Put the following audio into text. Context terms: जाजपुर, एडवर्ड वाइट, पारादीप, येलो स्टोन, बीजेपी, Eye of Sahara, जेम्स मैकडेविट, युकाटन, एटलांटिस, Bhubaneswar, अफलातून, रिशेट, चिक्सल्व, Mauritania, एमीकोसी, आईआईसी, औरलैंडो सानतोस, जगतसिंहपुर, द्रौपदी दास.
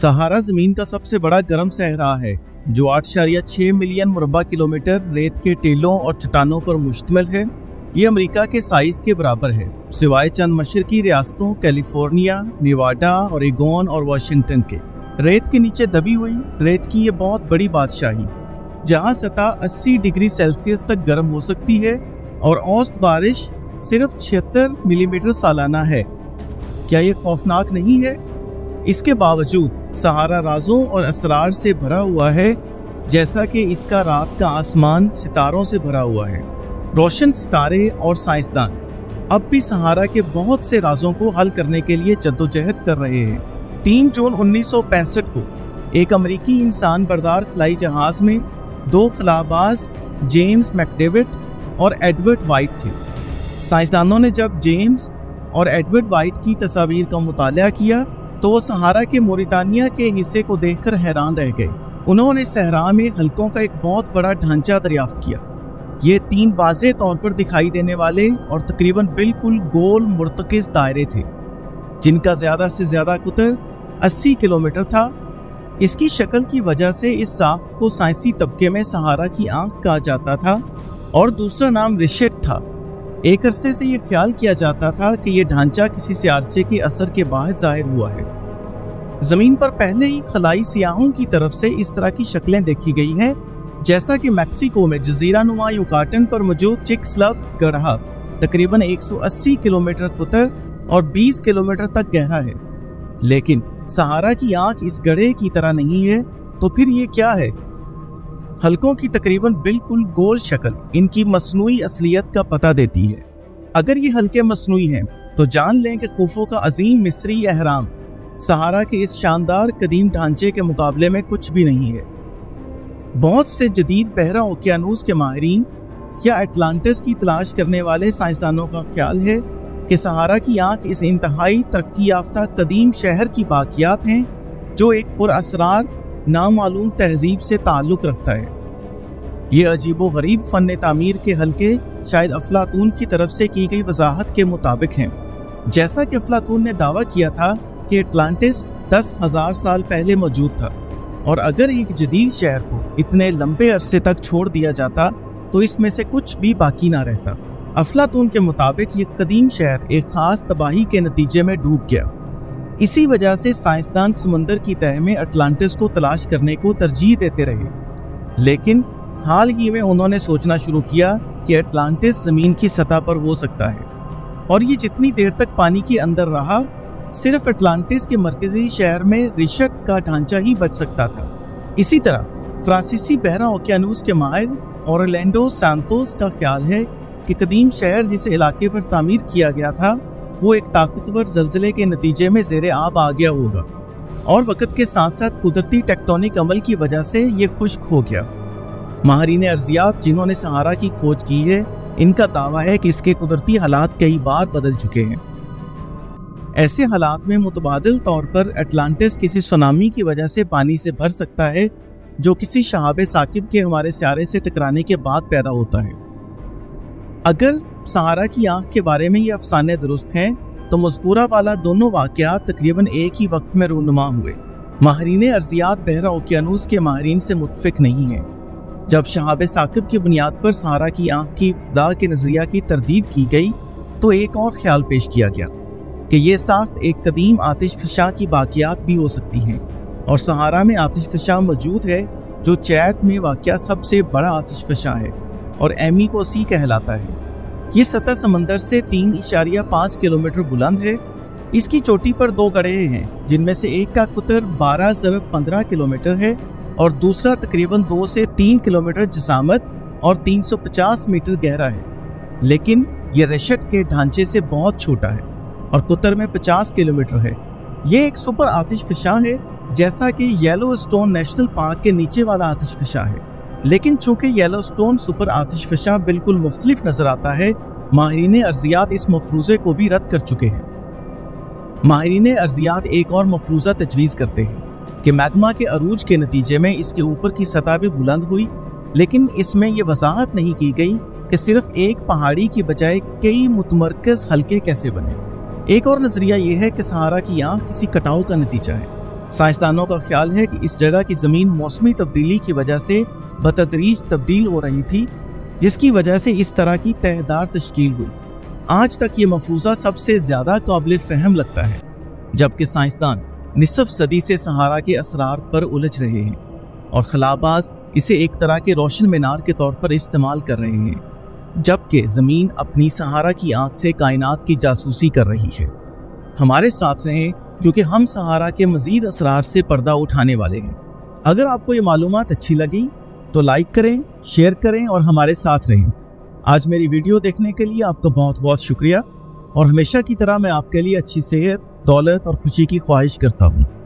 सहारा जमीन का सबसे बड़ा गर्म सहरा है जो 8.6 मिलियन मुरबा किलोमीटर रेत के टीलों और चट्टानों पर मुश्तमिल है। ये अमेरिका के साइज के बराबर है सिवाय चंद मशरकी रियासतों कैलिफोर्निया, नेवाडा, ओरेगोन और वाशिंगटन के। रेत के नीचे दबी हुई रेत की ये बहुत बड़ी बादशाही जहाँ सतह 80 डिग्री सेल्सियस तक गर्म हो सकती है और औसत बारिश सिर्फ 76 मिलीमीटर सालाना है। क्या ये खौफनाक नहीं है? इसके बावजूद सहारा राजों और असरार से भरा हुआ है, जैसा कि इसका रात का आसमान सितारों से भरा हुआ है। रोशन सितारे और साइंसदान अब भी सहारा के बहुत से राजों को हल करने के लिए जद्दोजहद कर रहे हैं। 3 जून 1965 को एक अमेरिकी इंसान बर्दार खलाई जहाज में 2 खलाबाज जेम्स मैकडेविट और एडवर्ड वाइट थे। साइंसदानों ने जब जेम्स और एडवर्ड वाइट की तस्वीर का मुताला किया तो वो सहारा के मोरितानिया के हिस्से को देखकर हैरान रह गए। उन्होंने सहरा में हल्कों का एक बहुत बड़ा ढांचा दरियाफ्त किया। ये 3 वाज़े तौर पर दिखाई देने वाले और तकरीबन बिल्कुल गोल मुर्तकिस दायरे थे जिनका ज़्यादा से ज़्यादा कुतर 80 किलोमीटर था। इसकी शक्ल की वजह से इस साख्त को साइंसी तबके में सहारा की आंख कहा जाता था और दूसरा नाम रिशेट था। एक अरसे से ये ख्याल किया जाता था कि यह ढांचा किसी सियारचे के असर के बाहर जाहिर हुआ है। ज़मीन पर पहले ही खलाई सियाहों की तरफ से इस तरह की शक्लें देखी गई हैं, जैसा कि मैक्सिको में जजीरा नुमा युकाटन पर मौजूद चिक्सल्व गढ़ा तकरीबन 180 किलोमीटर कुतर और 20 किलोमीटर तक गहरा है। लेकिन सहारा की आंख इस गड्ढे की तरह नहीं है, तो फिर ये क्या है? हल्कों की तकरीबन बिल्कुल गोल शक्ल इनकी मस्नूई असलियत का पता देती है। अगर ये हल्के मस्नूई हैं तो जान लें कि खूफों का अजीम मिस्री अहराम सहारा के इस शानदार कदीम ढांचे के मुकाबले में कुछ भी नहीं है। बहुत से जदीद बहरा ओकियानूस के माहिरीन या एटलांटिस की तलाश करने वाले साइंसदानों का ख्याल है कि सहारा की आंख इस इंतहाई तरक्की याफ्ता कदीम शहर की बाकियात हैं जो एक पुरअसरार नामालूम तहजीब से ताल्लुक़ रखता है। ये अजीब व गरीब फ़न तामीर के हल्के शायद अफलातून की तरफ से की गई वजाहत के मुताबिक हैं। जैसा कि अफलातून ने दावा किया था कि एटलांटिस 10,000 साल पहले मौजूद था और अगर एक जदीद शहर को इतने लंबे अरसे तक छोड़ दिया जाता तो इसमें से कुछ भी बाकी ना रहता। अफलातून के मुताबिक ये कदीम शहर एक ख़ास तबाही के नतीजे में डूब गया। इसी वजह से साइंसदान समंदर की तह में अटलांटिस को तलाश करने को तरजीह देते रहे, लेकिन हाल ही में उन्होंने सोचना शुरू किया कि अटलांटिस ज़मीन की सतह पर हो सकता है और ये जितनी देर तक पानी के अंदर रहा सिर्फ अटलांटिस के मरकजी शहर में रिशेट का ढांचा ही बच सकता था। इसी तरह फ्रांसीसी बहरा ओकियानूस के माहिर औरलैंडो सानतोस का ख्याल है कि कदीम शहर जिस इलाके पर तामीर किया गया था वो एक ताकतवर जल्जले के नतीजे में ज़ेरे आब आ गया होगा और वक़्त के साथ साथ कुदरती टेक्टोनिक अमल की वजह से ये खुश्क हो गया। माहरीन अर्जियात जिन्होंने सहारा की खोज की है, इनका दावा है कि इसके कुदरती हालात कई बार बदल चुके हैं। ऐसे हालात में मुतबादिल तौर पर अटलांटिस किसी सुनामी की वजह से पानी से भर सकता है जो किसी शहाब साकिब के हमारे सियारे से टकराने के बाद पैदा होता है। अगर सहारा की आंख के बारे में ये अफसाने दुरुस्त हैं तो मज़कूरा वाला दोनों वाक़यात तकरीबन एक ही वक्त में रूनुमा हुए। माहरीन अर्जियात बहरा ओकियानूस के माहरीन से मुतफिक नहीं हैं। जब शहाब साकिब की बुनियाद पर सहारा की आंख की इब्दा के नज़रिया की तरदीद की गई तो एक और ख्याल पेश किया गया कि ये साख्त एक कदीम आतिशफशा की बाक़ियात भी हो सकती हैं और सहारा में आतिशफशा मौजूद है जो चैट में वाक़या सबसे बड़ा आतिशफशा है और एमीकोसी कहलाता है। ये सतह समंदर से 3.5 किलोमीटर बुलंद है। इसकी चोटी पर 2 गड्ढे हैं जिनमें से एक का कुतर 12.15 किलोमीटर है और दूसरा तकरीबन 2 से 3 किलोमीटर जसामत और 350 मीटर गहरा है, लेकिन यह रिशेट के ढांचे से बहुत छोटा है और कुतर में 50 किलोमीटर है। ये एक सुपर आतिशफशा है जैसा कि येलो स्टोन नेशनल पार्क के नीचे वाला आतिशफशा है, लेकिन चूंकि येलो स्टोन सुपर आतिशफशा बिल्कुल मुख्तलिफ नज़र आता है, माहरीन अर्जियात इस मफरूज़े को भी रद्द कर चुके हैं। माहरीन अर्जियात एक और मफरूज़ा तजवीज़ करते हैं कि मैग्मा के अरूज के नतीजे में इसके ऊपर की सतह भी बुलंद हुई, लेकिन इसमें यह वजाहत नहीं की गई कि सिर्फ एक पहाड़ी की बजाय कई मुतमरकज़ हल्के कैसे बने। एक और नज़रिया यह है कि सहारा की आंख किसी कटाव का नतीजा है साइंसदानों का ख्याल है कि इस जगह की ज़मीन मौसमी तब्दीली की वजह से बतदरीज तब्दील हो रही थी, जिसकी वजह से इस तरह की तहदार तश्कील हुई। आज तक ये मफरूज़ा सबसे ज़्यादा काबिल फहम लगता है, जबकि साइंसदान निसफ सदी से सहारा के असरार पर उलझ रहे हैं और खलाबाज इसे एक तरह के रोशन मीनार के तौर पर इस्तेमाल कर रहे हैं, जबकि ज़मीन अपनी सहारा की आँख से कायनात की जासूसी कर रही है। हमारे साथ रहें क्योंकि हम सहारा के मज़ीद असरार से पर्दा उठाने वाले हैं। अगर आपको ये मालूमात अच्छी लगी तो लाइक करें, शेयर करें और हमारे साथ रहें। आज मेरी वीडियो देखने के लिए आपका बहुत बहुत शुक्रिया और हमेशा की तरह मैं आपके लिए अच्छी सेहत, दौलत और खुशी की ख्वाहिश करता हूँ।